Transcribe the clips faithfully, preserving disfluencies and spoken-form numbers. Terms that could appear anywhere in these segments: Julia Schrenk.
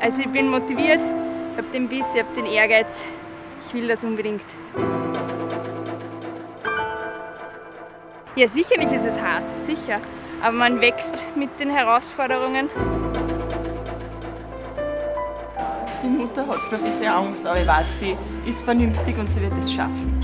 Also ich bin motiviert, ich habe den Biss, ich habe den Ehrgeiz, ich will das unbedingt. Ja, sicherlich ist es hart, sicher, aber man wächst mit den Herausforderungen. Die Mutter hat schon ein bisschen Angst, aber ich weiß, sie ist vernünftig und sie wird es schaffen.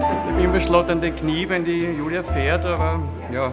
Ich bin immer schlotternde Knie, wenn die Julia fährt, aber ja.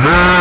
No!